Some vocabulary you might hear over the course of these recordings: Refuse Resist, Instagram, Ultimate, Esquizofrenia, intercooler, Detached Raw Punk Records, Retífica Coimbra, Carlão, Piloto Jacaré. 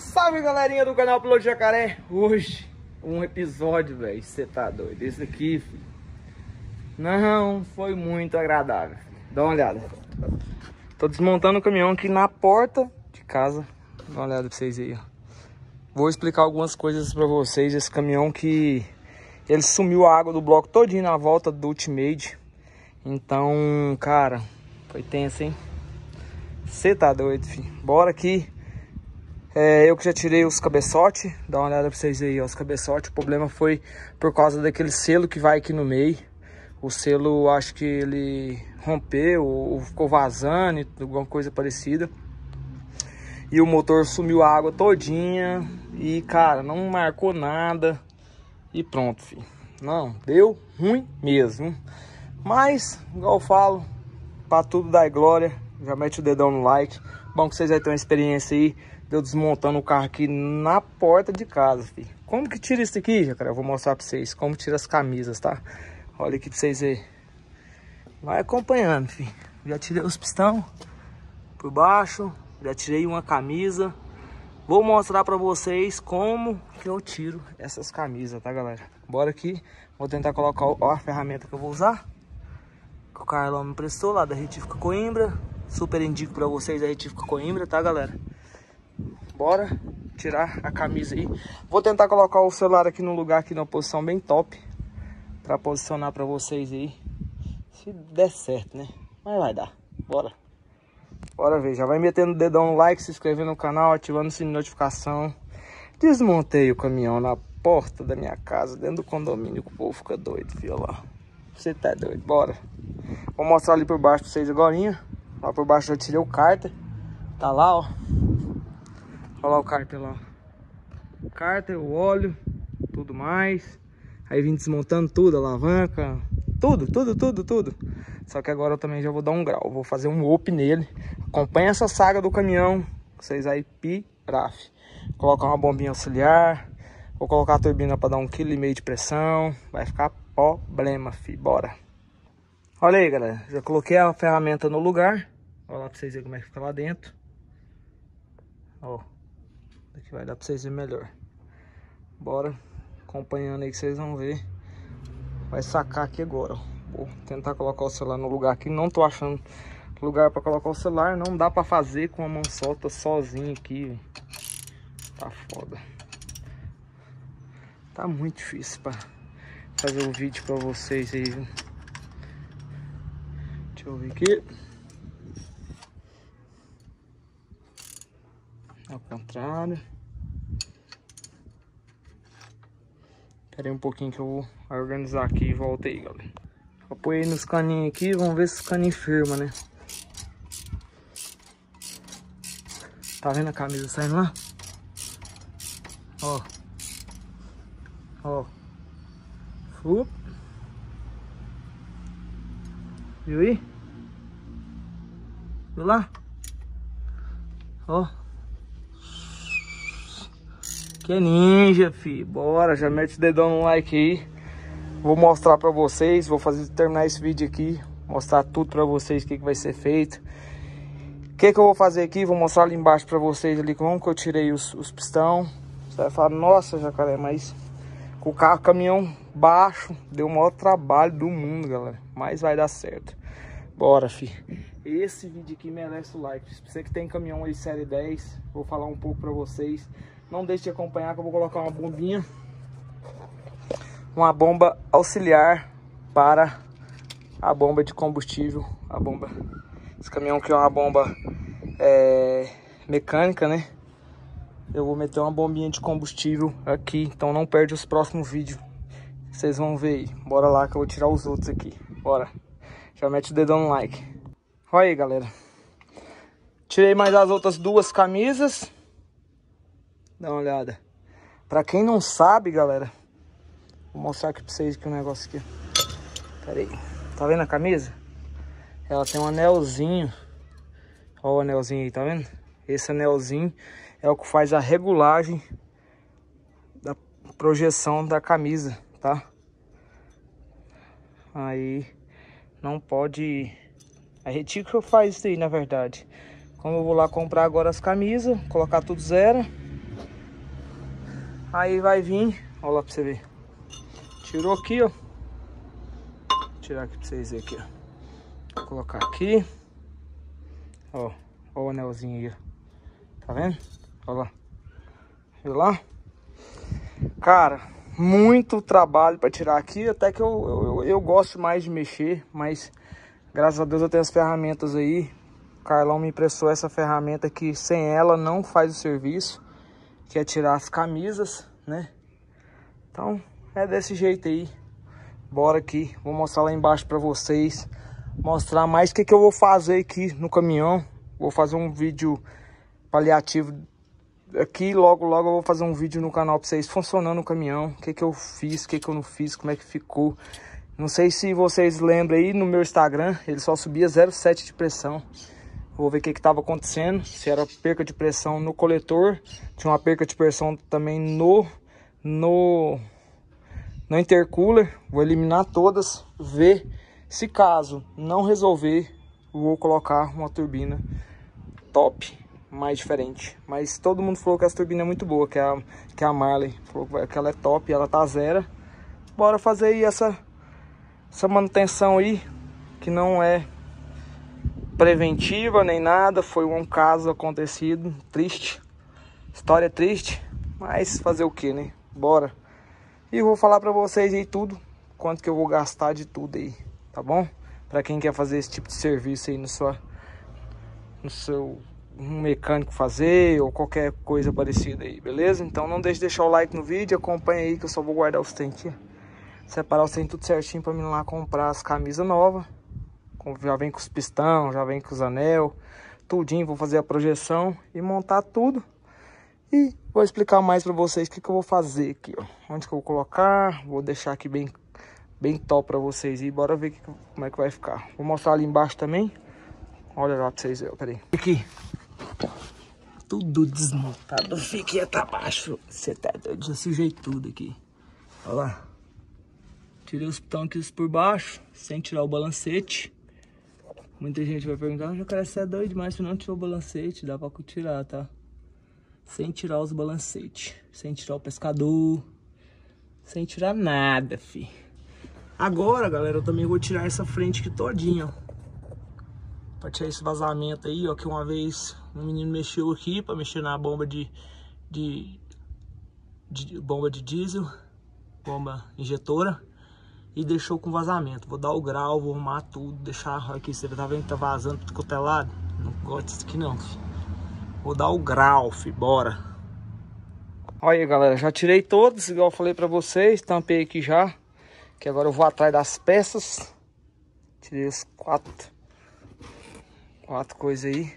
Salve, galerinha do canal Piloto Jacaré. Hoje, um episódio, velho, você tá doido. Esse aqui, filho, não foi muito agradável. Dá uma olhada. Tô desmontando o caminhão aqui na porta de casa. Dá uma olhada pra vocês aí, ó. Vou explicar algumas coisas pra vocês. Esse caminhão que... ele sumiu a água do bloco todinho na volta do Ultimate. Então, cara, foi tenso, hein? Você tá doido, filho. Bora aqui. Eu que já tirei os cabeçotes. Dá uma olhada pra vocês aí, ó, os cabeçotes. O problema foi por causa daquele selo que vai aqui no meio. O selo, acho que ele rompeu ou ficou vazando, alguma coisa parecida. E o motor sumiu a água todinha. E, cara, não marcou nada. E pronto, filho. Não, deu ruim mesmo. Mas, igual eu falo, pra tudo dá glória. Já mete o dedão no like. Bom que vocês já têm uma experiência aí. Deu desmontando o carro aqui na porta de casa, filho. Como que tira isso aqui, Jacaré? Eu vou mostrar pra vocês como tira as camisas, tá? Olha aqui pra vocês verem. Vai acompanhando, filho. Já tirei os pistão por baixo. Já tirei uma camisa. Vou mostrar pra vocês como que eu tiro essas camisas, tá, galera? Bora aqui. Vou tentar colocar, ó, a ferramenta que eu vou usar. Que o Carlão me emprestou lá da Retífica Coimbra. Super indico pra vocês a Retífica Coimbra, tá, galera? Bora tirar a camisa aí. Vou tentar colocar o celular aqui no lugar, aqui numa posição bem top, pra posicionar pra vocês aí. Se der certo, né? Mas vai dar. Bora. Bora ver. Já vai metendo o dedão no like, se inscrevendo no canal, ativando o sininho de notificação. Desmontei o caminhão na porta da minha casa, dentro do condomínio, que o povo fica doido, filho. Olha lá. Você tá doido. Bora. Vou mostrar ali por baixo pra vocês agorinha. Lá por baixo eu tirei o cárter. Tá lá, ó. Olha lá o cárter lá. O cárter, o óleo, tudo mais. Aí vim desmontando tudo, alavanca, tudo. Só que agora eu também já vou dar um grau. Vou fazer um up nele. Acompanha essa saga do caminhão. Vocês aí piraf. Colocar uma bombinha auxiliar. Vou colocar a turbina para dar 1,5 kg de pressão. Vai ficar problema, fi. Bora. Olha aí, galera. Já coloquei a ferramenta no lugar. Olha lá para vocês verem como é que fica lá dentro. Ó. Aqui vai dar pra vocês verem melhor. Bora acompanhando aí que vocês vão ver. Vai sacar aqui agora, ó. Vou tentar colocar o celular no lugar aqui. Não tô achando lugar pra colocar o celular. Não dá pra fazer com a mão solta sozinho aqui. Tá foda. Tá muito difícil pra fazer um vídeo pra vocês aí, viu? Deixa eu ver aqui. Ao contrário. Pera aí um pouquinho que eu vou organizar aqui e volto aí, galera. Apoiei nos caninhos aqui, vamos ver se os caninhos firma, né? Tá vendo a camisa saindo lá? Ó. Ó. Viu aí? Viu lá? Ó. Que ninja, fi. Bora, já mete o dedão no like aí. Vou mostrar pra vocês. Vou terminar esse vídeo aqui. Mostrar tudo pra vocês, o que vai ser feito. O que eu vou fazer aqui. Vou mostrar ali embaixo pra vocês ali como que eu tirei os pistão. Você vai falar, nossa, Jacaré, mas com o carro, caminhão baixo, deu o maior trabalho do mundo, galera. Mas vai dar certo. Bora, fi. Esse vídeo aqui merece o like. Se você que tem caminhão aí série 10, vou falar um pouco pra vocês. Não deixe de acompanhar que eu vou colocar uma bombinha. Uma bomba auxiliar para a bomba de combustível. A bomba. Esse caminhão aqui é uma bomba mecânica, né? Eu vou meter uma bombinha de combustível aqui. Então não perde os próximos vídeos. Vocês vão ver aí. Bora lá que eu vou tirar os outros aqui. Bora. Já mete o dedão no like. Olha aí, galera. Tirei mais as outras duas camisas. Dá uma olhada. Pra quem não sabe, galera, vou mostrar aqui pra vocês que o negócio aqui. Pera aí. Tá vendo a camisa? Ela tem um anelzinho. Ó o anelzinho aí, tá vendo? Esse anelzinho é o que faz a regulagem da projeção da camisa, tá? Aí não pode... A retífica faz isso aí, na verdade. Como eu vou lá comprar agora as camisas, colocar tudo zero... Aí vai vir, olha lá pra você ver. Tirou aqui, ó. Vou tirar aqui pra vocês verem aqui, ó. Vou colocar aqui. Ó, ó o anelzinho aí, ó. Tá vendo? Olha lá. Viu lá? Cara, muito trabalho pra tirar aqui. Até que eu gosto mais de mexer, mas graças a Deus eu tenho as ferramentas aí. O Carlão me emprestou essa ferramenta que sem ela não faz o serviço, que é tirar as camisas, né? Então, é desse jeito aí. Bora aqui, vou mostrar lá embaixo pra vocês. Mostrar mais o que eu vou fazer aqui no caminhão. Vou fazer um vídeo paliativo aqui. Logo, logo eu vou fazer um vídeo no canal pra vocês funcionando o caminhão. O que eu fiz, o que eu não fiz, como é que ficou. Não sei se vocês lembram aí, no meu Instagram, ele só subia 0,7 de pressão. Vou ver o que estava acontecendo, se era perca de pressão no coletor. Tinha uma perca de pressão também no intercooler. Vou eliminar todas, ver. Se caso não resolver, vou colocar uma turbina top, mais diferente. Mas todo mundo falou que essa turbina é muito boa, que é a Marley. Falou que ela é top, ela tá zero. Bora fazer aí essa manutenção aí, que não é preventiva nem nada, foi um caso acontecido, triste, história triste, mas fazer o que, né? Bora. E vou falar pra vocês aí tudo, quanto que eu vou gastar de tudo aí, tá bom? Pra quem quer fazer esse tipo de serviço aí no seu mecânico fazer, ou qualquer coisa parecida aí, beleza? Então não deixe de deixar o like no vídeo, acompanha aí que eu só vou guardar os trem aqui, separar os trem tudo certinho pra mim lá comprar as camisas novas. Já vem com os pistão, já vem com os anel, tudinho, vou fazer a projeção e montar tudo. E vou explicar mais pra vocês o que eu vou fazer aqui, ó. Onde que eu vou colocar, vou deixar aqui bem top pra vocês. E bora ver como é que vai ficar. Vou mostrar ali embaixo também. Olha lá pra vocês verem, peraí. Aqui, tudo desmontado, fiquei até abaixo. Você tá doido, já sujei tudo aqui. Olha lá. Tirei os pitões aqui por baixo, sem tirar o balancete. Muita gente vai perguntar, Jacaré, você é doido demais, se não tirar o balancete, dá pra tirar, tá? Sem tirar os balancetes, sem tirar o pescador, sem tirar nada, fi. Agora, galera, eu também vou tirar essa frente aqui todinha, ó. Pra tirar esse vazamento aí, ó, que uma vez um menino mexeu aqui pra mexer na bomba de diesel, bomba injetora. E deixou com vazamento. Vou dar o grau, vou arrumar tudo, deixar aqui. Você tá vendo que tá vazando tudo cotelado? Não gosto disso aqui não, filho. Vou dar o grau, filho. Bora. Olha aí, galera, já tirei todos, igual eu falei pra vocês. Tampei aqui já, que agora eu vou atrás das peças. Tirei os quatro coisas aí.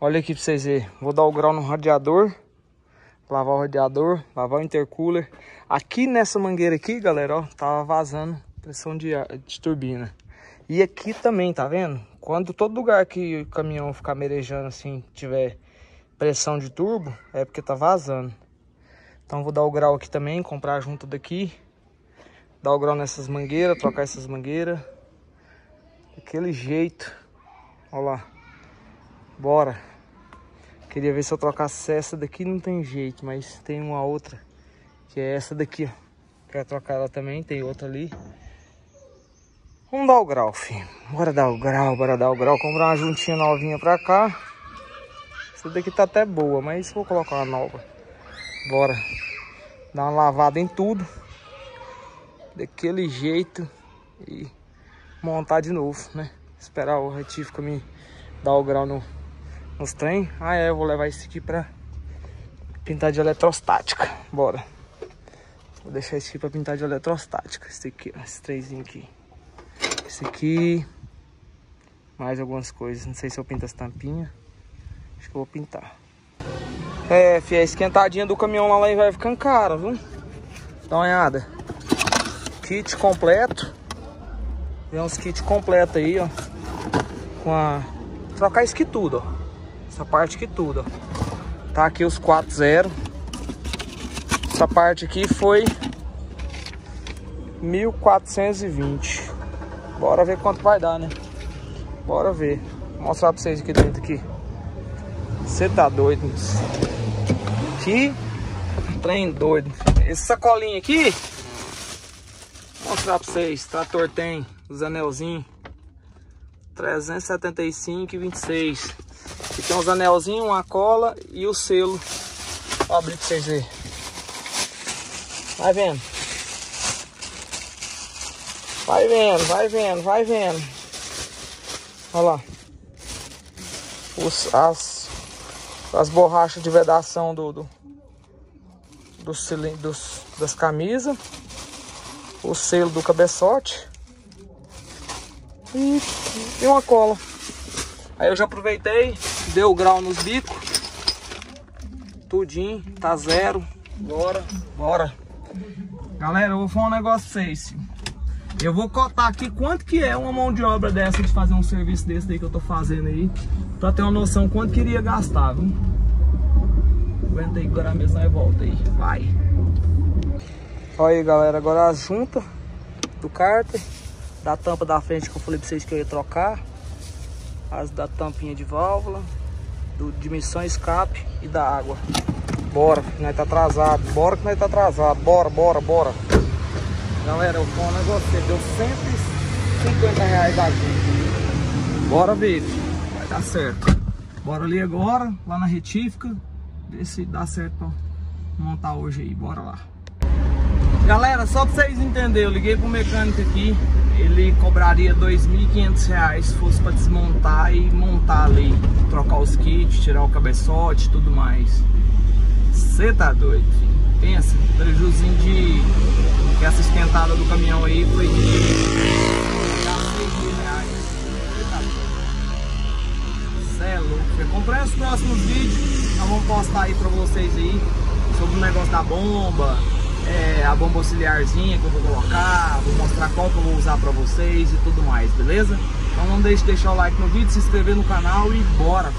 Olha aqui pra vocês verem. Vou dar o grau no radiador, lavar o radiador, lavar o intercooler. Aqui nessa mangueira aqui, galera, ó, tava vazando pressão de turbina. E aqui também, tá vendo? Quando todo lugar que o caminhão ficar merejando assim, tiver pressão de turbo, é porque tá vazando. Então vou dar o grau aqui também, comprar junto daqui. Dar o grau nessas mangueiras, trocar essas mangueiras. Daquele jeito. Ó lá. Bora. Queria ver se eu trocasse essa daqui, não tem jeito, mas tem uma outra. Que é essa daqui, ó. Quero trocar ela também, tem outra ali. Vamos dar o grau, filho. Bora dar o grau. Comprar uma juntinha novinha pra cá. Essa daqui tá até boa, mas vou colocar uma nova. Bora. Dar uma lavada em tudo. Daquele jeito. E montar de novo, né? Esperar o retífica me dar o grau nos trem. Ah, é, eu vou levar esse aqui pra pintar de eletrostática. Bora. Vou deixar esse aqui pra pintar de eletrostática. Esse aqui, ó, esses trezinhos aqui. Esse aqui. Mais algumas coisas. Não sei se eu pinto as tampinhas. Acho que eu vou pintar. É, fi, a esquentadinha do caminhão lá vai ficando cara, viu? Dá uma olhada. Kit completo. Vem uns kits completos aí, ó. Com a... Trocar isso aqui tudo, ó. Essa parte aqui tudo, ó. Tá aqui os 4.0. Essa parte aqui foi 1.420. Bora ver quanto vai dar, né? Bora ver. Vou mostrar pra vocês aqui dentro aqui. Você tá doido, moço. Aqui Trem doido. Esse sacolinho aqui, vou mostrar pra vocês. Trator tem os anelzinhos 375 e 26. Aqui tem uns anelzinhos, uma cola e o selo. Vou abrir pra vocês verem. Vai vendo. Vai vendo, vai vendo, vai vendo. Olha lá. As borrachas de vedação das camisas. O selo do cabeçote. E uma cola. Aí eu já aproveitei, deu o grau nos bicos. Tudinho, tá zero. Bora, bora. Galera, eu vou falar um negócio pra vocês. Eu vou cotar aqui quanto que é uma mão de obra dessa, de fazer um serviço desse daí que eu tô fazendo aí, pra ter uma noção quanto que iria gastar, viu? Aguenta aí, agora mesmo aí volta aí. Vai. Olha aí, galera, agora a junta do cárter, da tampa da frente que eu falei pra vocês que eu ia trocar, as da tampinha de válvula, do dimissão, escape e da água. Bora, que nós tá atrasado. Bora, que nós tá atrasado. Bora, bora, bora. Galera, eu falo um negócio, deu 150 reais aqui. Bora, baby. Vai dar certo. Bora ali agora, lá na retífica, ver se dá certo pra montar hoje aí. Bora lá. Galera, só pra vocês entenderem, eu liguei pro mecânico aqui, ele cobraria R$2.500 se fosse pra desmontar e montar ali, trocar os kits, tirar o cabeçote e tudo mais. Você tá doido, filho? Pensa, prejuzinho de que essa esquentada do caminhão aí foi de R$6.000. Você tá doido? Você é louco. Acompanha os próximos vídeos, nós vamos postar aí pra vocês aí sobre o negócio da bomba. É, a bomba auxiliarzinha que eu vou colocar, vou mostrar qual que eu vou usar pra vocês e tudo mais, beleza? Então não deixe de deixar o like no vídeo, se inscrever no canal e bora!